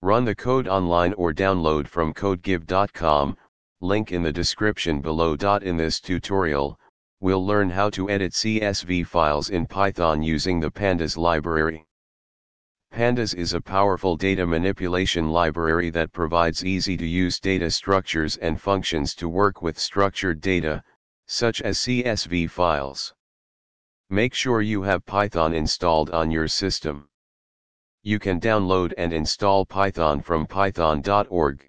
Run the code online or download from codegive.com, link in the description below. In this tutorial, we'll learn how to edit CSV files in Python using the Pandas library. Pandas is a powerful data manipulation library that provides easy-to-use data structures and functions to work with structured data, such as CSV files. Make sure you have Python installed on your system. You can download and install Python from python.org.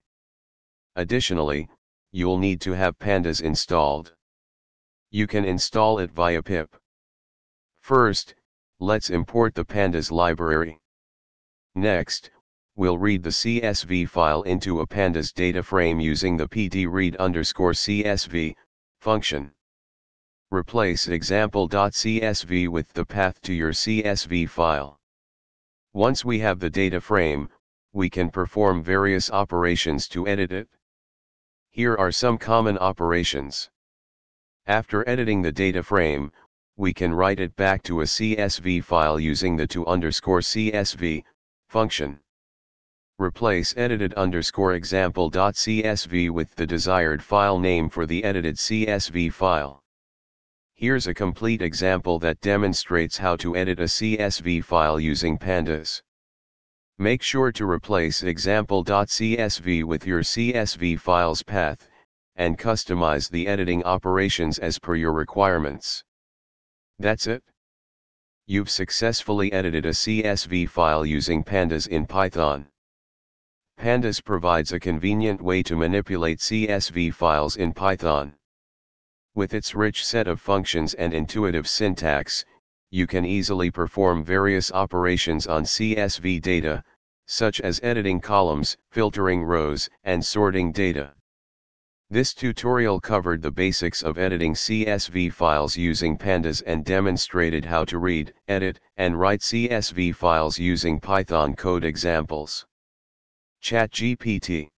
Additionally, you'll need to have Pandas installed. You can install it via pip. First, let's import the Pandas library. Next, we'll read the CSV file into a Pandas data frame using the pd.read_csv() function. Replace example.csv with the path to your CSV file. Once we have the data frame, we can perform various operations to edit it. Here are some common operations. After editing the data frame, we can write it back to a CSV file using the to_csv function. Replace edited_example.csv with the desired file name for the edited CSV file. Here's a complete example that demonstrates how to edit a CSV file using Pandas. Make sure to replace example.csv with your CSV file's path, and customize the editing operations as per your requirements. That's it. You've successfully edited a CSV file using Pandas in Python. Pandas provides a convenient way to manipulate CSV files in Python. With its rich set of functions and intuitive syntax, you can easily perform various operations on CSV data, such as editing columns, filtering rows, and sorting data. This tutorial covered the basics of editing CSV files using Pandas and demonstrated how to read, edit, and write CSV files using Python code examples. ChatGPT